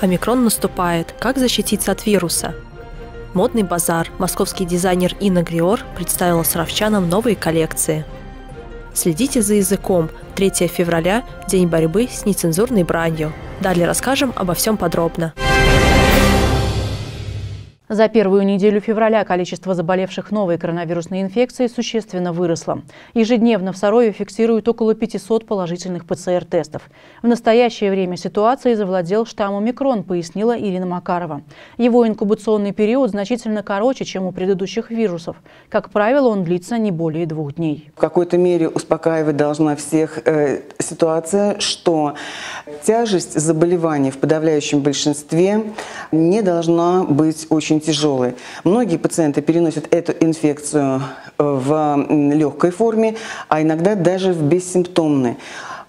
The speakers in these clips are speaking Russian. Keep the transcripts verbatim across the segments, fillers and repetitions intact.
Омикрон наступает. Как защититься от вируса? Модный базар. Московский дизайнер Инна Гриор представила саровчанам новые коллекции. Следите за языком. третьего февраля – день борьбы с нецензурной бранью. Далее расскажем обо всем подробно. За первую неделю февраля количество заболевших новой коронавирусной инфекцией существенно выросло. Ежедневно в Сарове фиксируют около пятисот положительных ПЦР-тестов. В настоящее время ситуацией завладел штамм «Омикрон», пояснила Ирина Макарова. Его инкубационный период значительно короче, чем у предыдущих вирусов. Как правило, он длится не более двух дней. В какой-то мере успокаивать должна всех э, ситуация, что тяжесть заболеваний в подавляющем большинстве не должна быть очень тяжелые. Многие пациенты переносят эту инфекцию в легкой форме, а иногда даже в бессимптомной.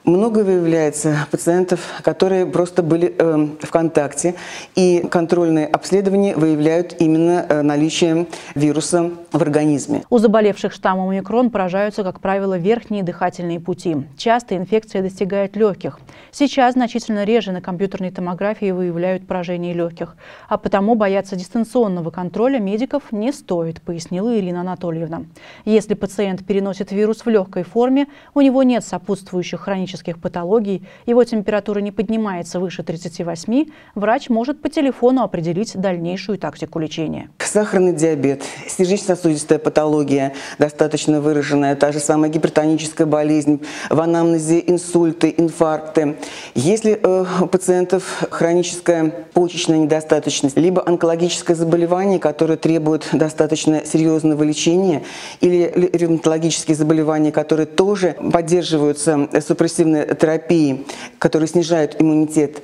Много выявляется пациентов, которые просто были э, в контакте, и контрольные обследования выявляют именно э, наличие вируса в организме. У заболевших штаммом омикрон поражаются, как правило, верхние дыхательные пути. Часто инфекция достигает легких. Сейчас значительно реже на компьютерной томографии выявляют поражение легких, а потому бояться дистанционного контроля медиков не стоит, пояснила Ирина Анатольевна. Если пациент переносит вирус в легкой форме, у него нет сопутствующих хронических патологий, его температура не поднимается выше тридцати восьми, врач может по телефону определить дальнейшую тактику лечения. Сахарный диабет, сердечно-сосудистая патология, достаточно выраженная, та же самая гипертоническая болезнь, в анамнезе инсульты, инфаркты. Если э, у пациентов хроническая почечная недостаточность, либо онкологическое заболевание, которое требует достаточно серьезного лечения, или ревматологические заболевания, которые тоже поддерживаются супрессивными терапии, которые снижают иммунитет.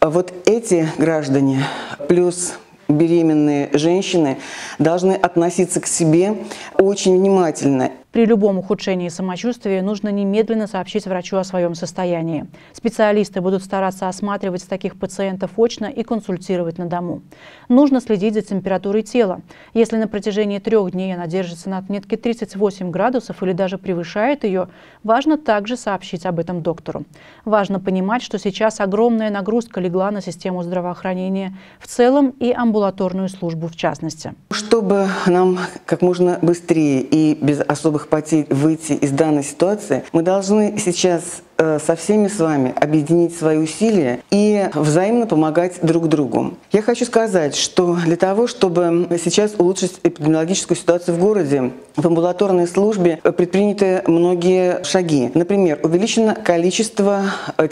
Вот эти граждане плюс беременные женщины должны относиться к себе очень внимательно. При любом ухудшении самочувствия нужно немедленно сообщить врачу о своем состоянии. Специалисты будут стараться осматривать таких пациентов очно и консультировать на дому. Нужно следить за температурой тела. Если на протяжении трех дней она держится на отметке тридцать восемь градусов или даже превышает ее, важно также сообщить об этом доктору. Важно понимать, что сейчас огромная нагрузка легла на систему здравоохранения в целом и амбулаторную службу в частности. Чтобы нам как можно быстрее и без особых потерь выйти из данной ситуации, мы должны сейчас э, со всеми с вами объединить свои усилия и взаимно помогать друг другу. Я хочу сказать, что для того, чтобы сейчас улучшить эпидемиологическую ситуацию в городе, в амбулаторной службе предприняты многие шаги. Например, увеличено количество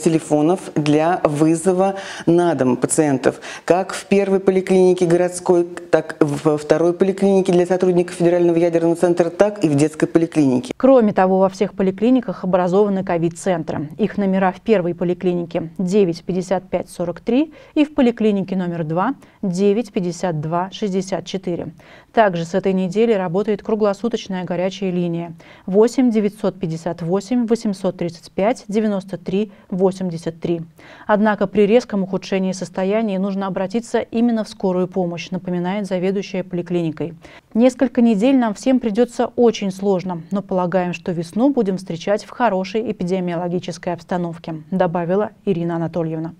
телефонов для вызова на дом пациентов, как в первой поликлинике городской, так и во второй поликлинике для сотрудников Федерального ядерного центра, так и в детской поликлинике. Кроме того, во всех поликлиниках образованы ковид-центры. Их номера в первой поликлинике девять пятьдесят пять сорок три и в поликлинике номер два девять пятьдесят два шестьдесят четыре. Также с этой недели работает круглосуточная горячая линия восемь девятьсот пятьдесят восемь восемьсот тридцать пять девяносто три восемьдесят три. Однако при резком ухудшении состояния нужно обратиться именно в скорую помощь, напоминает заведующая поликлиникой. Несколько недель нам всем придется очень сложно, но полагаем, что весну будем встречать в хорошей эпидемиологической обстановке, добавила Ирина Анатольевна.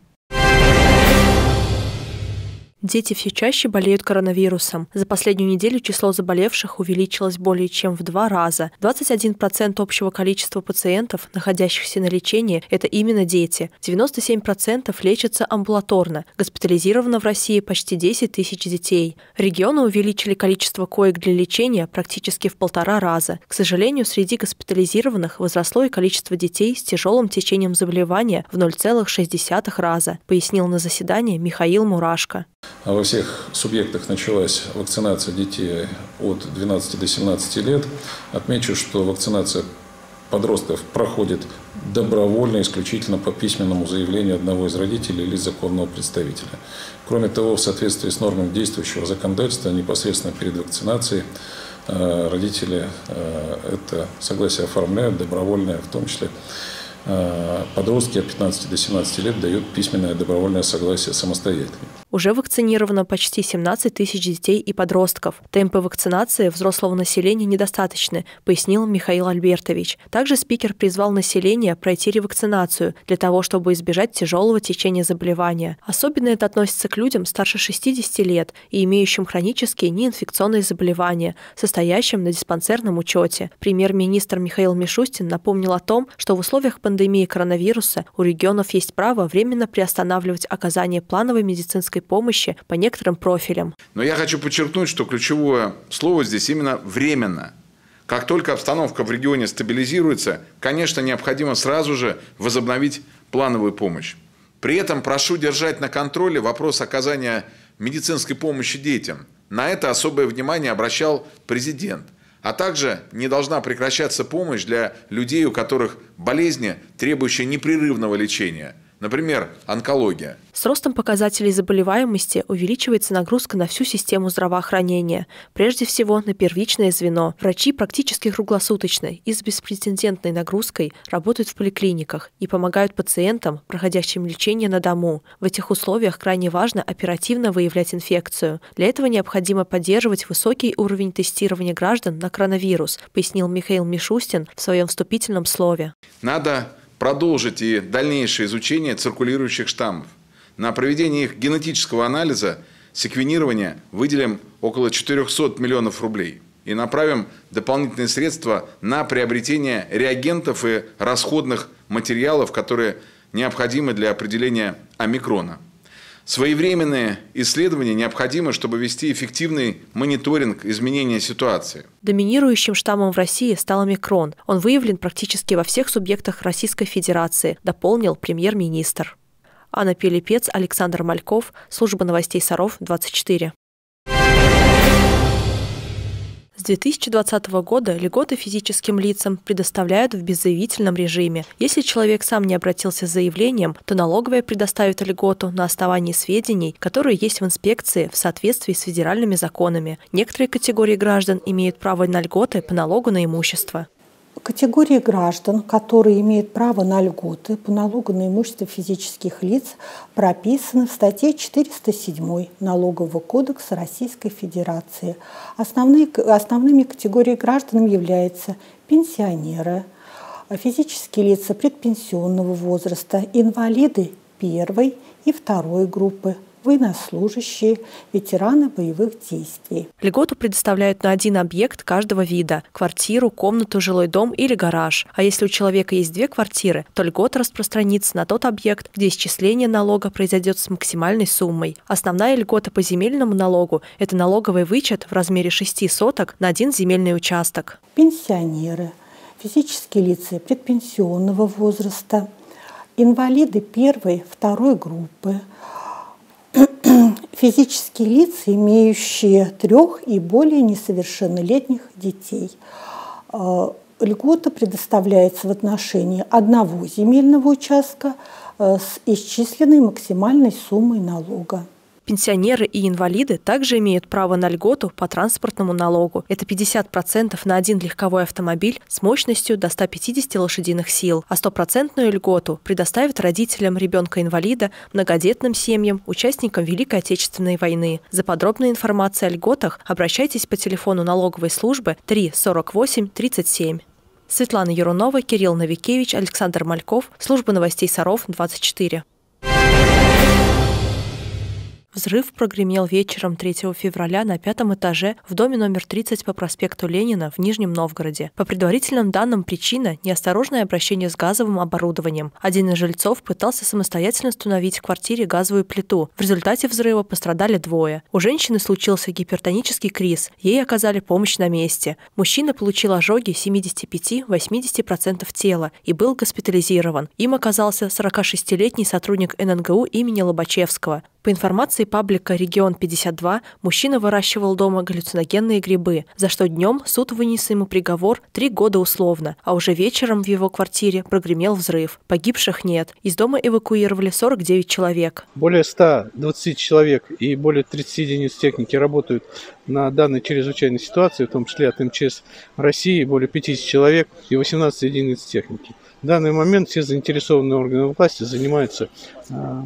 Дети все чаще болеют коронавирусом. За последнюю неделю число заболевших увеличилось более чем в два раза. двадцать один процент общего количества пациентов, находящихся на лечении, это именно дети. девяносто семь процентов лечатся амбулаторно. Госпитализировано в России почти десять тысяч детей. Регионы увеличили количество коек для лечения практически в полтора раза. К сожалению, среди госпитализированных возросло и количество детей с тяжелым течением заболевания в ноль целых шесть десятых раза, пояснил на заседании Михаил Мурашко. Во всех субъектах началась вакцинация детей от двенадцати до семнадцати лет. Отмечу, что вакцинация подростков проходит добровольно, исключительно по письменному заявлению одного из родителей или законного представителя. Кроме того, в соответствии с нормами действующего законодательства, непосредственно перед вакцинацией родители это согласие оформляют, добровольное в том числе. Подростки от пятнадцати до семнадцати лет дают письменное добровольное согласие самостоятельно. уже вакцинировано почти семнадцать тысяч детей и подростков. Темпы вакцинации взрослого населения недостаточны, пояснил Михаил Альбертович. Также спикер призвал население пройти ревакцинацию для того, чтобы избежать тяжелого течения заболевания. Особенно это относится к людям старше шестидесяти лет и имеющим хронические неинфекционные заболевания, состоящим на диспансерном учете. Премьер-министр Михаил Мишустин напомнил о том, что в условиях пандемии коронавируса у регионов есть право временно приостанавливать оказание плановой медицинской помощи по некоторым профилям. Но я хочу подчеркнуть, что ключевое слово здесь именно «временно». Как только обстановка в регионе стабилизируется, конечно, необходимо сразу же возобновить плановую помощь. При этом прошу держать на контроле вопрос оказания медицинской помощи детям. На это особое внимание обращал президент. А также не должна прекращаться помощь для людей, у которых болезни, требующие непрерывного лечения. Например, онкология. С ростом показателей заболеваемости увеличивается нагрузка на всю систему здравоохранения. Прежде всего, на первичное звено. Врачи практически круглосуточно и с беспрецедентной нагрузкой работают в поликлиниках и помогают пациентам, проходящим лечение на дому. В этих условиях крайне важно оперативно выявлять инфекцию. Для этого необходимо поддерживать высокий уровень тестирования граждан на коронавирус, пояснил Михаил Мишустин в своем вступительном слове. Надо продолжить и дальнейшее изучение циркулирующих штаммов. На проведение их генетического анализа, секвенирования выделим около четырёхсот миллионов рублей и направим дополнительные средства на приобретение реагентов и расходных материалов, которые необходимы для определения омикрона. Своевременные исследования необходимы, чтобы вести эффективный мониторинг изменения ситуации. Доминирующим штаммом в России стал омикрон. Он выявлен практически во всех субъектах Российской Федерации, дополнил премьер-министр. Анна Пилипец, Александр Мальков, служба новостей Саров двадцать четыре. С две тысячи двадцатого года льготы физическим лицам предоставляют в беззаявительном режиме. Если человек сам не обратился с заявлением, то налоговая предоставит льготу на основании сведений, которые есть в инспекции в соответствии с федеральными законами. Некоторые категории граждан имеют право на льготы по налогу на имущество. Категории граждан, которые имеют право на льготы по налогу на имущество физических лиц, прописаны в статье четыреста семь Налогового кодекса Российской Федерации. Основные, основными категориями граждан являются пенсионеры, физические лица предпенсионного возраста, инвалиды первой и второй группы, военнослужащие, ветераны боевых действий. Льготу предоставляют на один объект каждого вида – квартиру, комнату, жилой дом или гараж. А если у человека есть две квартиры, то льгота распространится на тот объект, где исчисление налога произойдет с максимальной суммой. Основная льгота по земельному налогу – это налоговый вычет в размере шести соток на один земельный участок. Пенсионеры, физические лица предпенсионного возраста, инвалиды первой, второй группы, физические лица, имеющие трех и более несовершеннолетних детей. Льгота предоставляется в отношении одного земельного участка с исчисленной максимальной суммой налога. Пенсионеры и инвалиды также имеют право на льготу по транспортному налогу. Это пятьдесят процентов на один легковой автомобиль с мощностью до ста пятидесяти лошадиных сил. А стопроцентную льготу предоставят родителям ребенка-инвалида, многодетным семьям, участникам Великой Отечественной войны. За подробной информацией о льготах обращайтесь по телефону налоговой службы три сорок восемь тридцать семь. Светлана Ярунова, Кирилл Новикевич, Александр Мальков, служба новостей Саров двадцать четыре. Взрыв прогремел вечером третьего февраля на пятом этаже в доме номер тридцать по проспекту Ленина в Нижнем Новгороде. По предварительным данным, причина – неосторожное обращение с газовым оборудованием. Один из жильцов пытался самостоятельно установить в квартире газовую плиту. В результате взрыва пострадали двое. У женщины случился гипертонический криз. Ей оказали помощь на месте. Мужчина получил ожоги семидесяти пяти - восьмидесяти процентов тела и был госпитализирован. Им оказался сорокашестилетний сотрудник эн эн гэ у имени Лобачевского. По информации паблика «Регион пятьдесят два», мужчина выращивал дома галлюциногенные грибы, за что днем суд вынес ему приговор три года условно, а уже вечером в его квартире прогремел взрыв. Погибших нет. Из дома эвакуировали сорок девять человек. Более ста двадцати человек и более тридцати единиц техники работают на данной чрезвычайной ситуации, в том числе от эм че эс России более пятидесяти человек и восемнадцати единиц техники. В данный момент все заинтересованные органы власти занимаются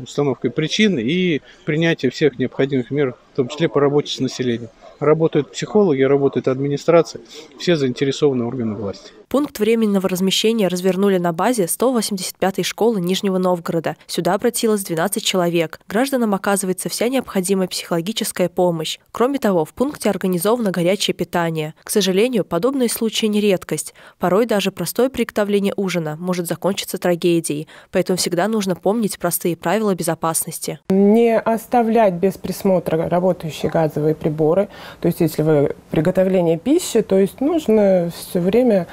установкой причин и принятием всех необходимых мер, в том числе по работе с населением. Работают психологи, работает администрация, все заинтересованные органы власти. Пункт временного размещения развернули на базе сто восемьдесят пятой школы Нижнего Новгорода. Сюда обратилось двенадцать человек. Гражданам оказывается вся необходимая психологическая помощь. Кроме того, в пункте организовано горячее питание. К сожалению, подобные случаи не редкость. Порой даже простое приготовление ужина может закончиться трагедией. Поэтому всегда нужно помнить простые правила безопасности. Не оставлять без присмотра работающие газовые приборы. То есть, если вы приготовление пищи, то есть нужно все время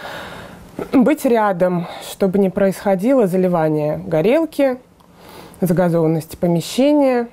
быть рядом, чтобы не происходило заливание горелки, загазованности помещения.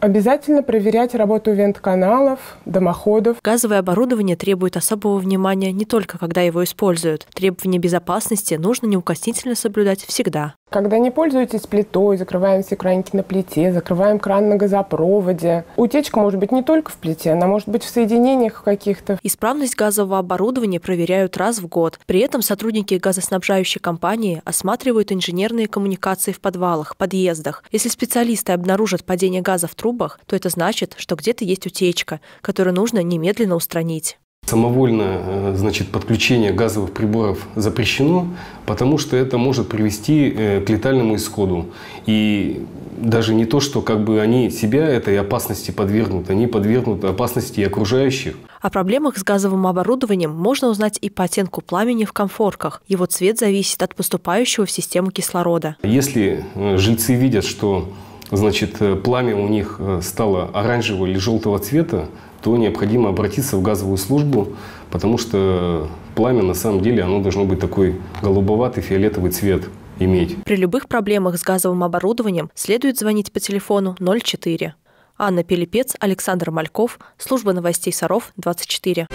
Обязательно проверять работу вент-каналов, дымоходов. Газовое оборудование требует особого внимания не только когда его используют. Требования безопасности нужно неукоснительно соблюдать всегда. Когда не пользуетесь плитой, закрываем все краники на плите, закрываем кран на газопроводе. Утечка может быть не только в плите, она может быть в соединениях каких-то. Исправность газового оборудования проверяют раз в год. При этом сотрудники газоснабжающей компании осматривают инженерные коммуникации в подвалах, подъездах. Если специалисты обнаружат падение газа в трубах, то это значит, что где-то есть утечка, которую нужно немедленно устранить. Самовольное, значит, подключение газовых приборов запрещено, потому что это может привести к летальному исходу. И даже не то, что как бы они себя этой опасности подвергнут, они подвергнут опасности и окружающих. О проблемах с газовым оборудованием можно узнать и по оттенку пламени в комфорках. Его цвет зависит от поступающего в систему кислорода. Если жильцы видят, что, значит, пламя у них стало оранжевого или желтого цвета, то необходимо обратиться в газовую службу, потому что пламя на самом деле оно должно быть такой голубоватый, фиолетовый цвет иметь. При любых проблемах с газовым оборудованием следует звонить по телефону ноль четыре. Анна Пилипец, Александр Мальков, служба новостей Саров двадцать четыре.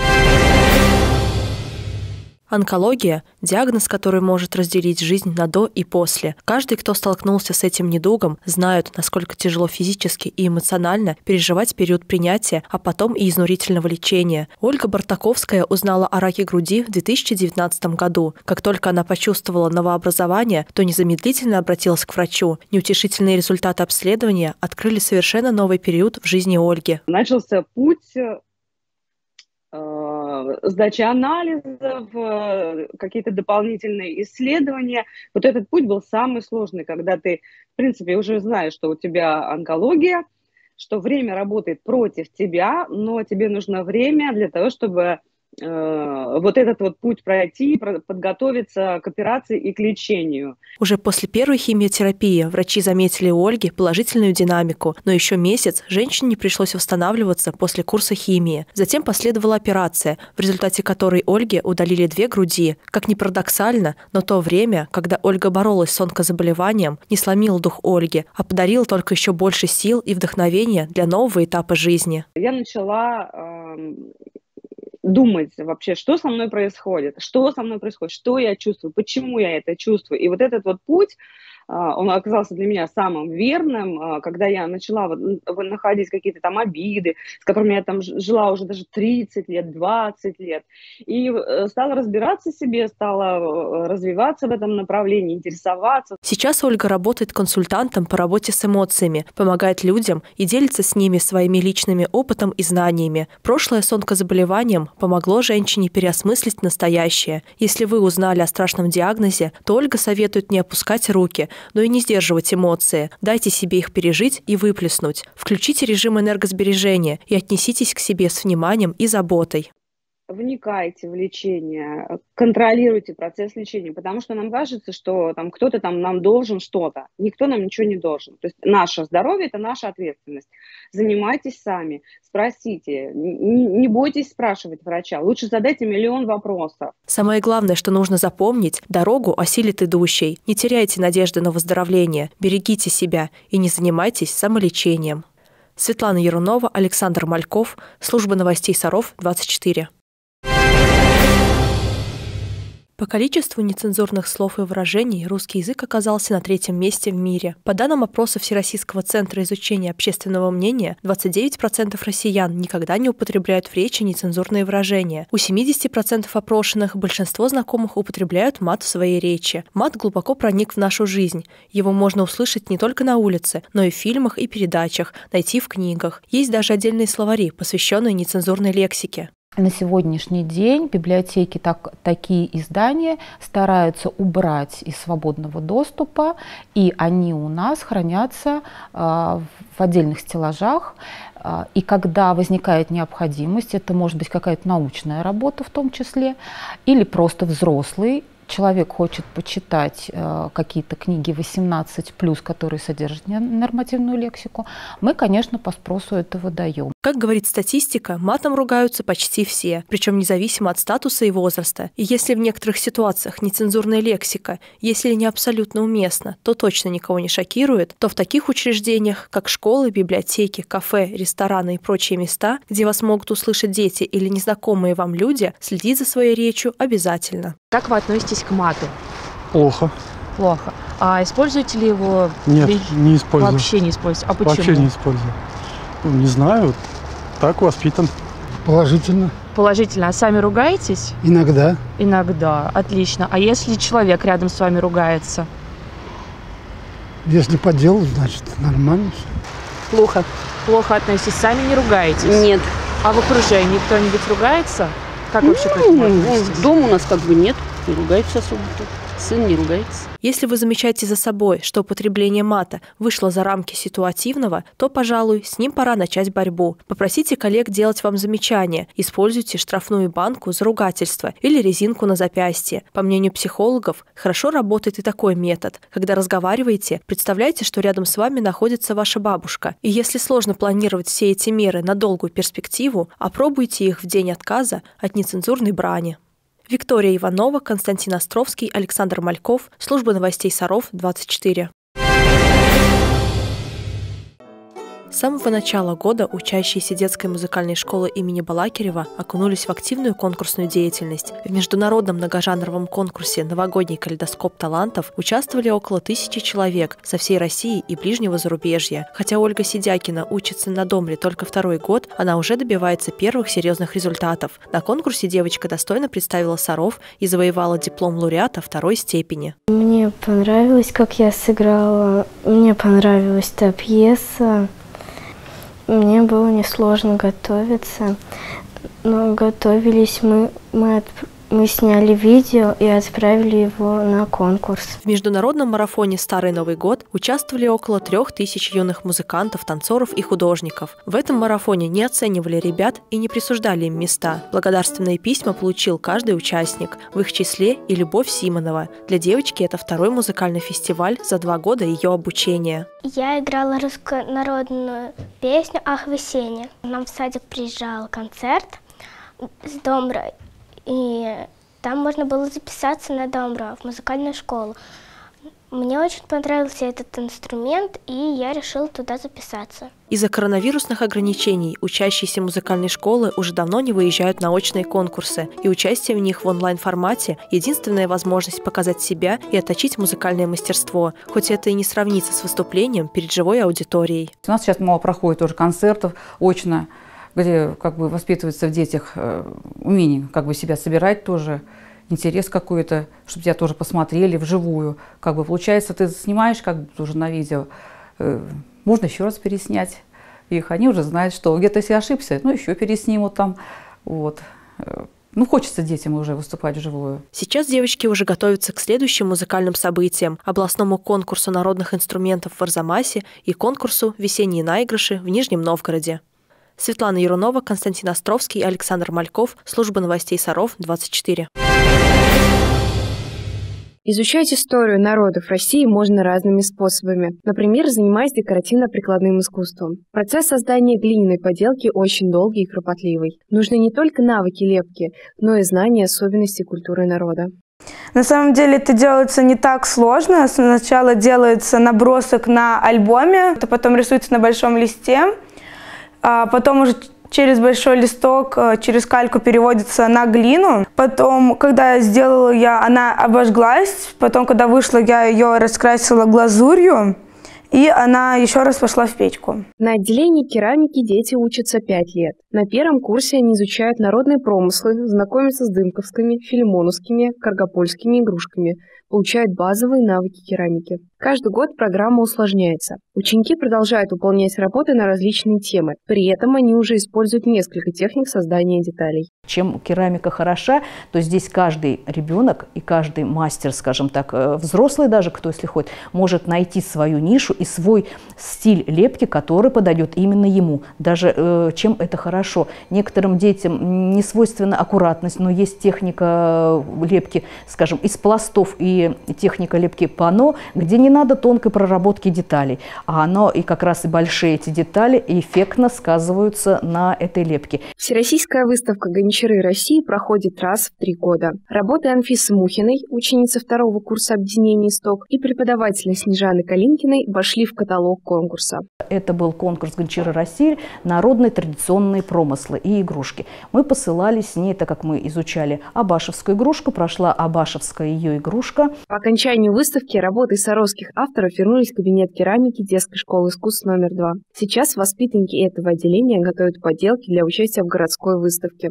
Онкология – диагноз, который может разделить жизнь на «до» и «после». Каждый, кто столкнулся с этим недугом, знает, насколько тяжело физически и эмоционально переживать период принятия, а потом и изнурительного лечения. Ольга Бартаковская узнала о раке груди в две тысячи девятнадцатом году. Как только она почувствовала новообразование, то незамедлительно обратилась к врачу. Неутешительные результаты обследования открыли совершенно новый период в жизни Ольги. Начался путь сдачи анализов, какие-то дополнительные исследования. Вот этот путь был самый сложный, когда ты, в принципе, уже знаешь, что у тебя онкология, что время работает против тебя, но тебе нужно время для того, чтобы вот этот вот путь пройти, подготовиться к операции и к лечению. Уже после первой химиотерапии врачи заметили у Ольги положительную динамику, но еще месяц женщине пришлось восстанавливаться после курса химии. Затем последовала операция, в результате которой Ольге удалили две груди. Как ни парадоксально, но то время, когда Ольга боролась с онкозаболеванием, не сломило дух Ольги, а подарило только еще больше сил и вдохновения для нового этапа жизни. Я начала э думать вообще, что со мной происходит, что со мной происходит, что я чувствую, почему я это чувствую. И вот этот вот путь, он оказался для меня самым верным, когда я начала находить какие-то там обиды, с которыми я там жила уже даже тридцать лет, двадцать лет. И стала разбираться в себе, стала развиваться в этом направлении, интересоваться. Сейчас Ольга работает консультантом по работе с эмоциями, помогает людям и делится с ними своими личными опытом и знаниями. Прошлое с онкозаболеванием помогло женщине переосмыслить настоящее. Если вы узнали о страшном диагнозе, то Ольга советует не опускать руки, но и не сдерживать эмоции. Дайте себе их пережить и выплеснуть. Включите режим энергосбережения и отнеситесь к себе с вниманием и заботой. Вникайте в лечение, контролируйте процесс лечения, потому что нам кажется, что там кто-то там нам должен что-то. Никто нам ничего не должен. То есть наше здоровье – это наша ответственность. Занимайтесь сами, спросите, не бойтесь спрашивать врача, лучше задайте миллион вопросов. Самое главное, что нужно запомнить – дорогу осилит идущий. Не теряйте надежды на выздоровление, берегите себя и не занимайтесь самолечением. Светлана Ярунова, Александр Мальков, служба новостей Саров двадцать четыре. По количеству нецензурных слов и выражений русский язык оказался на третьем месте в мире. По данным опроса Всероссийского центра изучения общественного мнения, двадцать девять процентов россиян никогда не употребляют в речи нецензурные выражения. У семидесяти процентов опрошенных большинство знакомых употребляют мат в своей речи. Мат глубоко проник в нашу жизнь. Его можно услышать не только на улице, но и в фильмах и передачах, найти в книгах. Есть даже отдельные словари, посвященные нецензурной лексике. На сегодняшний день библиотеки так, такие издания стараются убрать из свободного доступа, и они у нас хранятся э, в отдельных стеллажах. Э, и когда возникает необходимость, это может быть какая-то научная работа в том числе, или просто взрослый человек хочет почитать э, какие-то книги восемнадцать плюс, которые содержат ненормативную лексику, мы, конечно, по спросу этого даем. Как говорит статистика, матом ругаются почти все, причем независимо от статуса и возраста. И если в некоторых ситуациях нецензурная лексика, если не абсолютно уместна, то точно никого не шокирует, то в таких учреждениях, как школы, библиотеки, кафе, рестораны и прочие места, где вас могут услышать дети или незнакомые вам люди, следить за своей речью обязательно. Как вы относитесь к мату? Плохо. Плохо. А используете ли его? Нет, не использую. Вообще не используете? А почему? Вообще не использую. Не знаю, так воспитан. Положительно. Положительно. А сами ругаетесь? Иногда. Иногда. Отлично. А если человек рядом с вами ругается? Если по делу, значит, нормально. Плохо. Плохо относитесь. Сами не ругаетесь? Нет. А в окружении кто-нибудь ругается? Как вообще к этому относитесь? Дома у нас как бы нет, не ругается особо-то. Сын не ругается. Если вы замечаете за собой, что употребление мата вышло за рамки ситуативного, то, пожалуй, с ним пора начать борьбу. Попросите коллег делать вам замечания. Используйте штрафную банку за ругательство или резинку на запястье. По мнению психологов, хорошо работает и такой метод. Когда разговариваете, представляйте, что рядом с вами находится ваша бабушка. И если сложно планировать все эти меры на долгую перспективу, опробуйте их в день отказа от нецензурной брани. Виктория Иванова, Константин Островский, Александр Мальков. Служба новостей Саров двадцать четыре. С самого начала года учащиеся детской музыкальной школы имени Балакирева окунулись в активную конкурсную деятельность. В международном многожанровом конкурсе «Новогодний калейдоскоп талантов» участвовали около тысячи человек со всей России и ближнего зарубежья. Хотя Ольга Сидякина учится на Домре только второй год, она уже добивается первых серьезных результатов. На конкурсе девочка достойно представила Саров и завоевала диплом лауреата второй степени. Мне понравилось, как я сыграла, мне понравилась та пьеса. Мне было несложно готовиться, но готовились мы, мы от... Мы сняли видео и отправили его на конкурс. В международном марафоне «Старый Новый год» участвовали около трех тысяч юных музыкантов, танцоров и художников. В этом марафоне не оценивали ребят и не присуждали им места. Благодарственные письма получил каждый участник, в их числе и Любовь Симонова. Для девочки это второй музыкальный фестиваль за два года ее обучения. Я играла русскую народную песню «Ах, весенне». Нам в садик приезжал концерт с Домрой. И там можно было записаться на Домру в музыкальную школу. Мне очень понравился этот инструмент, и я решила туда записаться. Из-за коронавирусных ограничений учащиеся музыкальной школы уже давно не выезжают на очные конкурсы, и участие в них в онлайн-формате – единственная возможность показать себя и отточить музыкальное мастерство, хоть это и не сравнится с выступлением перед живой аудиторией. У нас сейчас мало проходит уже концертов очно, где как бы воспитывается в детях умение как бы себя собирать тоже, интерес какой-то, чтобы тебя тоже посмотрели вживую. Как бы получается, ты снимаешь как бы тоже на видео, можно еще раз переснять их, они уже знают, что где-то если ошибся, ну еще переснимут там, вот. Ну, хочется детям уже выступать вживую. Сейчас девочки уже готовятся к следующим музыкальным событиям – областному конкурсу народных инструментов в Арзамасе и конкурсу «Весенние наигрыши» в Нижнем Новгороде. Светлана Ярунова, Константин Островский, Александр Мальков. Служба новостей Саров двадцать четыре. Изучать историю народов России можно разными способами. Например, занимаясь декоративно-прикладным искусством. Процесс создания глиняной поделки очень долгий и кропотливый. Нужны не только навыки лепки, но и знания особенностей культуры народа. На самом деле это делается не так сложно. Сначала делается набросок на альбоме, это потом рисуется на большом листе. Потом уже через большой листок, через кальку переводится на глину. Потом, когда я сделала ее, она обожглась. Потом, когда вышла, я ее раскрасила глазурью. И она еще раз пошла в печку. На отделении керамики дети учатся пять лет. На первом курсе они изучают народные промыслы, знакомятся с дымковскими, филимоновскими, каргопольскими игрушками, получают базовые навыки керамики. Каждый год программа усложняется. Ученики продолжают выполнять работы на различные темы. При этом они уже используют несколько техник создания деталей. Чем керамика хороша, то здесь каждый ребенок и каждый мастер, скажем так, взрослый даже, кто если хочет, может найти свою нишу и свой стиль лепки, который подойдет именно ему. Даже чем это хорошо. Некоторым детям не свойственна аккуратность, но есть техника лепки, скажем, из пластов и техника лепки пано, где не надо тонкой проработки деталей, а оно и как раз и большие эти детали эффектно сказываются на этой лепке. Всероссийская выставка «Гончары России» проходит раз в три года. Работы Анфисы Мухиной, ученицы второго курса объединения «Исток», и преподавателя Снежаны Калинкиной вошли в каталог конкурса. Это был конкурс «Гончары России. Народные традиционные промыслы и игрушки». Мы посылали с ней, так как мы изучали абашевскую игрушку, прошла абашевская ее игрушка. По окончанию выставки работы саровских авторов вернулись в кабинет керамики детской школы искусств номер два. Сейчас воспитанники этого отделения готовят поделки для участия в городской выставке.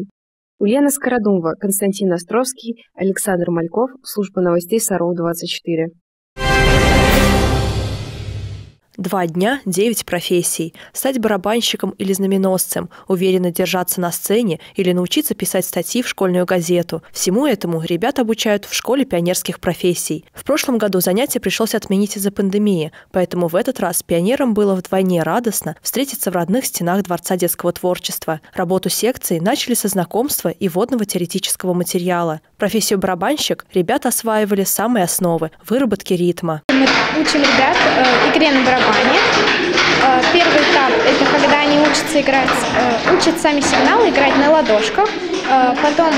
Ульяна Скородумова, Константин Островский, Александр Мальков, служба новостей Саров двадцать четыре. Два дня, девять профессий. Стать барабанщиком или знаменосцем, уверенно держаться на сцене или научиться писать статьи в школьную газету. Всему этому ребят обучают в школе пионерских профессий. В прошлом году занятия пришлось отменить из-за пандемии, поэтому в этот раз пионерам было вдвойне радостно встретиться в родных стенах Дворца детского творчества. Работу секции начали со знакомства и вводного теоретического материала. Профессию барабанщик ребята осваивали с самой основы – выработки ритма. Мы учим ребят игре на барабане. Первый этап – это когда они учатся играть, учат сами сигналы играть на ладошках, потом,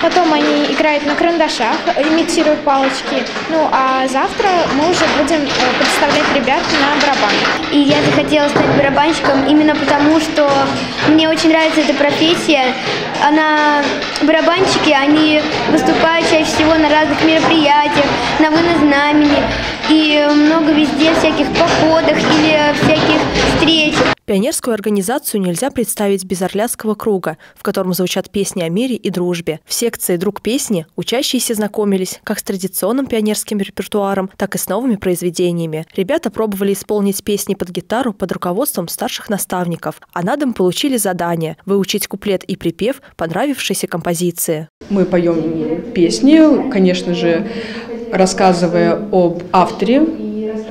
потом они играют на карандашах, имитируют палочки. Ну а завтра мы уже будем представлять ребят на барабан. И я захотела стать барабанщиком именно потому, что мне очень нравится эта профессия. Она, барабанщики, они выступают чаще всего на разных мероприятиях, на Вынознамене и много везде всяких походах или всяких встреч. Пионерскую организацию нельзя представить без Орлянского круга, в котором звучат песни о мире и дружбе. В секции «Друг песни» учащиеся знакомились как с традиционным пионерским репертуаром, так и с новыми произведениями. Ребята пробовали исполнить песни под гитару под руководством старших наставников, а на дом получили задание – выучить куплет и припев понравившейся композиции. Мы поем песни, конечно же, рассказывая об авторе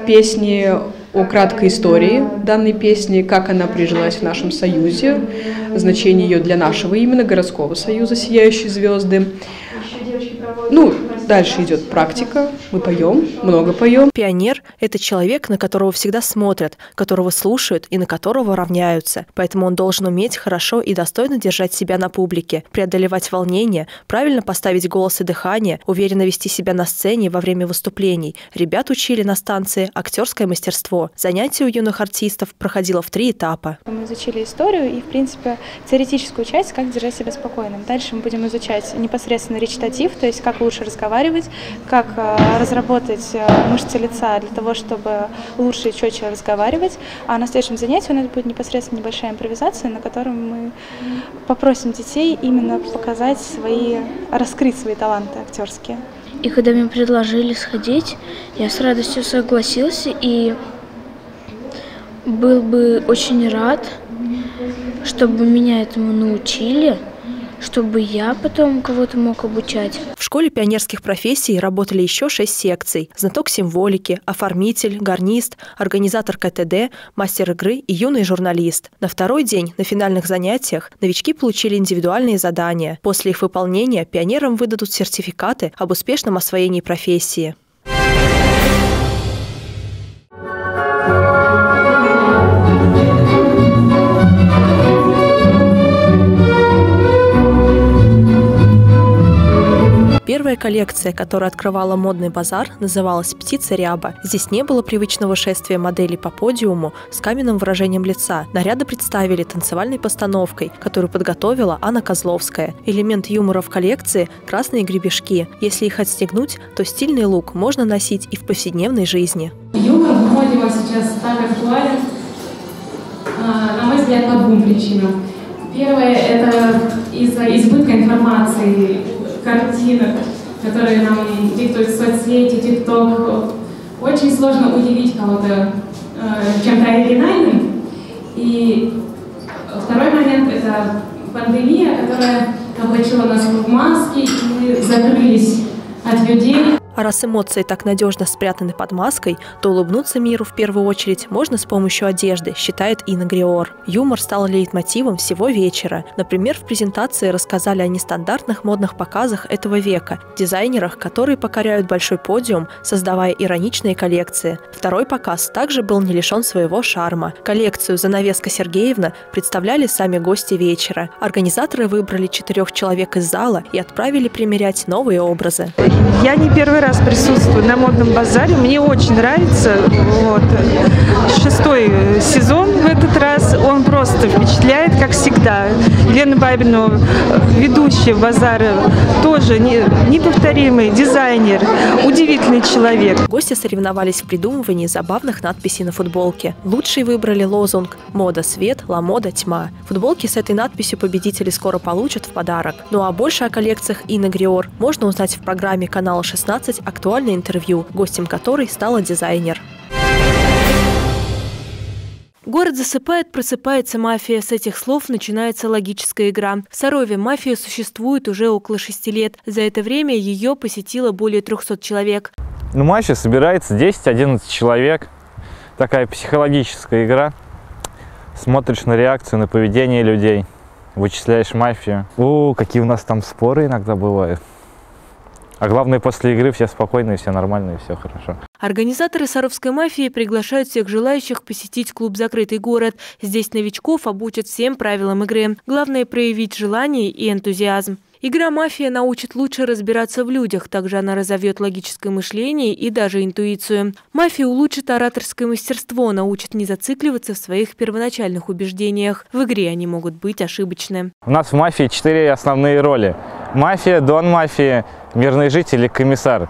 песни, о краткой истории данной песни, как она прижилась в нашем союзе, значение ее для нашего именно городского союза «Сияющие звезды». Ну, дальше идет практика, мы поем, много поем. Пионер – это человек, на которого всегда смотрят, которого слушают и на которого равняются. Поэтому он должен уметь хорошо и достойно держать себя на публике, преодолевать волнение, правильно поставить голос и дыхание, уверенно вести себя на сцене во время выступлений. Ребят учили на станции актерское мастерство. Занятие у юных артистов проходило в три этапа. Мы изучили историю и, в принципе, теоретическую часть, как держать себя спокойным. Дальше мы будем изучать непосредственно речитатив, то есть как лучше разговаривать, как разработать мышцы лица для того, чтобы лучше и четче разговаривать. А на следующем занятии у нас будет непосредственно небольшая импровизация, на которой мы попросим детей именно показать свои, раскрыть свои таланты актерские. И когда мне предложили сходить, я с радостью согласился и был бы очень рад, чтобы меня этому научили, чтобы я потом кого-то мог обучать. В школе пионерских профессий работали еще шесть секций. Знаток символики, оформитель, гарнист, организатор КТД, мастер игры и юный журналист. На второй день на финальных занятиях новички получили индивидуальные задания. После их выполнения пионерам выдадут сертификаты об успешном освоении профессии. Первая коллекция, которую открывала модный базар, называлась «Птица ряба». Здесь не было привычного шествия моделей по подиуму с каменным выражением лица. Наряды представили танцевальной постановкой, которую подготовила Анна Козловская. Элемент юмора в коллекции – красные гребешки. Если их отстегнуть, то стильный лук можно носить и в повседневной жизни. Юмор в моде сейчас так актуален, на мой взгляд, по двум причинам. Первое – это из-за избытка информации, картинок, которые нам диктуют соцсети, тикток. Очень сложно удивить кого-то э, чем-то оригинальным. И второй момент – это пандемия, которая облачила нас в маски, и мы закрылись от людей. А раз эмоции так надежно спрятаны под маской, то улыбнуться миру в первую очередь можно с помощью одежды, считает Инна Гриор. Юмор стал лейтмотивом всего вечера. Например, в презентации рассказали о нестандартных модных показах этого века, дизайнерах, которые покоряют большой подиум, создавая ироничные коллекции. Второй показ также был не лишен своего шарма. Коллекцию «Занавеска Сергеевна» представляли сами гости вечера. Организаторы выбрали четырех человек из зала и отправили примерять новые образы. Я не первый раз присутствую на модном базаре. Мне очень нравится. Вот. Шестой сезон в этот раз. Он просто впечатляет, как всегда. Елена Бабина, ведущая базара, тоже неповторимый дизайнер, удивительный человек. Гости соревновались в придумывании забавных надписей на футболке. Лучшие выбрали лозунг «Мода – свет, ла мода – тьма». Футболки с этой надписью победители скоро получат в подарок. Ну а больше о коллекциях Инны Гриор можно узнать в программе канала шестнадцать «Актуальное интервью», гостем которой стала дизайнер. Город засыпает, просыпается мафия. С этих слов начинается логическая игра. В Сарове мафия существует уже около шести лет. За это время ее посетило более трехсот человек. Ну, мафия собирается десять-одиннадцать человек. Такая психологическая игра. Смотришь на реакцию, на поведение людей. Вычисляешь мафию. О, какие у нас там споры иногда бывают. А главное, после игры все спокойные, все нормальные, все хорошо. Организаторы «Саровской мафии» приглашают всех желающих посетить клуб «Закрытый город». Здесь новичков обучат всем правилам игры. Главное – проявить желание и энтузиазм. Игра «Мафия» научит лучше разбираться в людях. Также она разовьет логическое мышление и даже интуицию. «Мафия» улучшит ораторское мастерство, научит не зацикливаться в своих первоначальных убеждениях. В игре они могут быть ошибочны. У нас в «Мафии» четыре основные роли. Мафия, Дон Мафия, мирный житель и комиссар.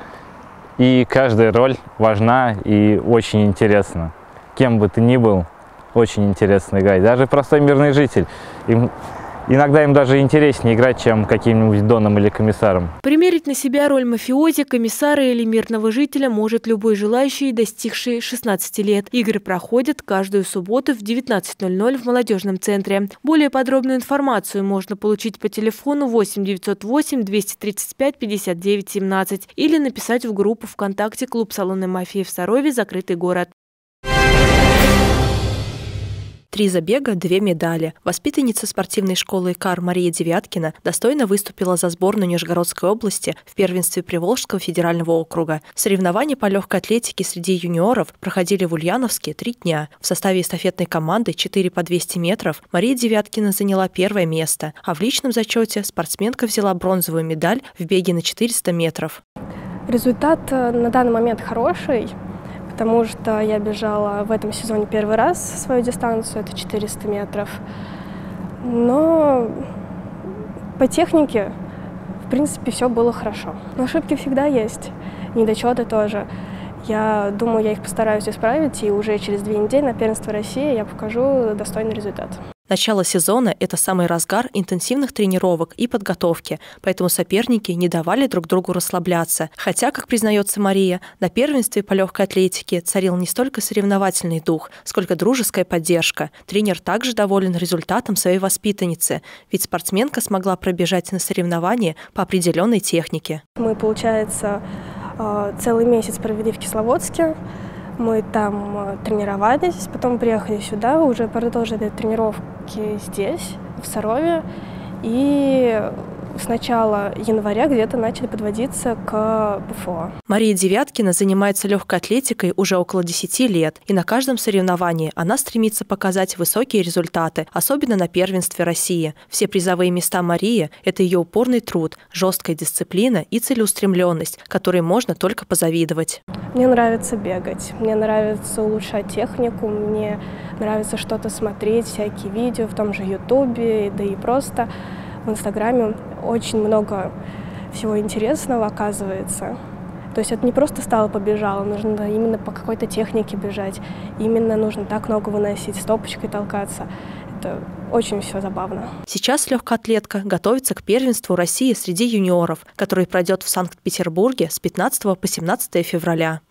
И каждая роль важна и очень интересна. Кем бы ты ни был, очень интересно играть. Даже простой мирный житель. Им... Иногда им даже интереснее играть, чем каким-нибудь доном или комиссаром. Примерить на себя роль мафиози, комиссара или мирного жителя может любой желающий, достигший шестнадцати лет. Игры проходят каждую субботу в девятнадцать ноль-ноль в молодежном центре. Более подробную информацию можно получить по телефону восемь девятьсот восемь двести тридцать пять пятьдесят девять семнадцать или написать в группу ВКонтакте «Клуб салона мафии в Сарове. Закрытый город». Три забега, две медали. Воспитанница спортивной школы ИКАР Мария Девяткина достойно выступила за сборную Нижегородской области в первенстве Приволжского федерального округа. Соревнования по легкой атлетике среди юниоров проходили в Ульяновске три дня. В составе эстафетной команды четыре по двести метров Мария Девяткина заняла первое место, а в личном зачете спортсменка взяла бронзовую медаль в беге на четыреста метров. Результат на данный момент хороший, потому что я бежала в этом сезоне первый раз свою дистанцию, это четыреста метров. Но по технике, в принципе, все было хорошо. Но ошибки всегда есть, недочеты тоже. Я думаю, я их постараюсь исправить, и уже через две недели на первенство России я покажу достойный результат. Начало сезона – это самый разгар интенсивных тренировок и подготовки, поэтому соперники не давали друг другу расслабляться. Хотя, как признается Мария, на первенстве по легкой атлетике царил не столько соревновательный дух, сколько дружеская поддержка. Тренер также доволен результатом своей воспитанницы, ведь спортсменка смогла пробежать на соревнования по определенной технике. Мы, получается, целый месяц провели в Кисловодске. Мы там тренировались, потом приехали сюда, уже продолжили тренировки здесь, в Сарове. И с начала января где-то начали подводиться к ПФО. Мария Девяткина занимается легкой атлетикой уже около десяти лет. И на каждом соревновании она стремится показать высокие результаты, особенно на первенстве России. Все призовые места Марии – это ее упорный труд, жесткая дисциплина и целеустремленность, которой можно только позавидовать. Мне нравится бегать, мне нравится улучшать технику, мне нравится что-то смотреть, всякие видео в том же Ютубе, да и просто в Инстаграме очень много всего интересного оказывается. То есть это не просто стало-побежало, нужно именно по какой-то технике бежать, именно нужно так ногу выносить, стопочкой толкаться. Это очень все забавно. Сейчас легкоатлетка готовится к первенству России среди юниоров, который пройдет в Санкт-Петербурге с пятнадцатого по семнадцатое февраля.